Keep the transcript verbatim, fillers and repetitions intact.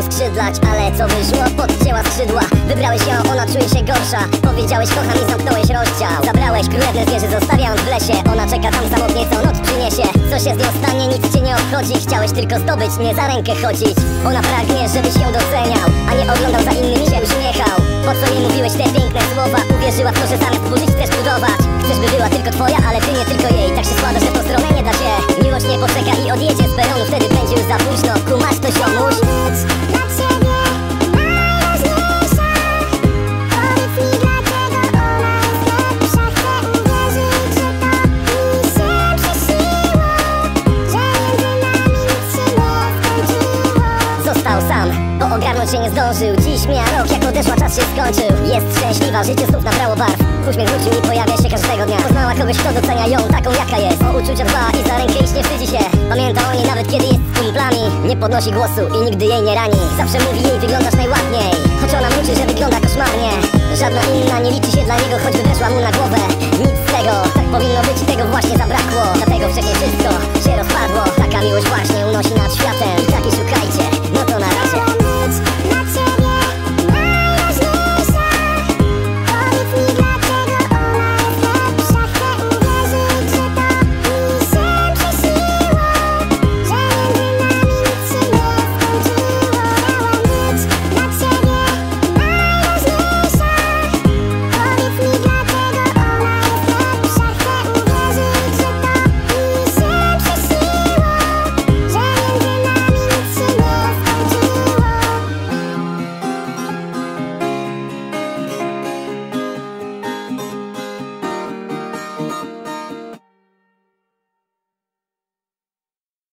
uskrzydlać, ale co wyż miło podcięła skrzydła. Wybrałeś ją, ona czuje się gorsza. Powiedziałeś kocham i zamknąłeś rozdział. Zabrałeś królewne zwierzę, zostawiając w lesie. Ona czeka tam samotnie, co noc przyniesie. Co się z nią stanie, nic cię nie obchodzi. Chciałeś tylko zdobyć, nie za rękę chodzić. Ona pragnie, żebyś ją doceniał, a nie oglądał za innymi się uśmiechał. Po co jej mówiłeś te piękne słowa? Uwierzyła w to, że zamiast burzyć chcesz budować. Chcesz, by była tylko twoja, ale ty nie tylko jej. Tak się składa, że po stronę nie da się. Miłość nie poczeka i odjedzie z peronu. Wtedy będzie już za późno, kumasz to ziomuś? Bo ogarnąć się nie zdążył. Dziś mija rok, jak odeszła, czas się skończył. Jest szczęśliwa, życie znów nabrało barw. Uśmiech wrócił i pojawia się każdego dnia. Poznała kogoś, kto docenia ją taką, jaka jest. O uczucia dba i za rękę iść nie wstydzi się. Pamięta o niej nawet kiedy jest z kumplami. Nie podnosi głosu i nigdy jej nie rani. Zawsze mówi jej, wyglądasz najładniej. Choć ona mruczy, że wygląda koszmarnie. Żadna inna nie liczy się dla niego, choćby weszła mu na głowę. Nic z tego, tak powinno być, tego właśnie zabrakło. Dlatego wcześniej wszystko się rozpadło. Taka miłość właśnie unosi nad światem. I takiej szukajcie.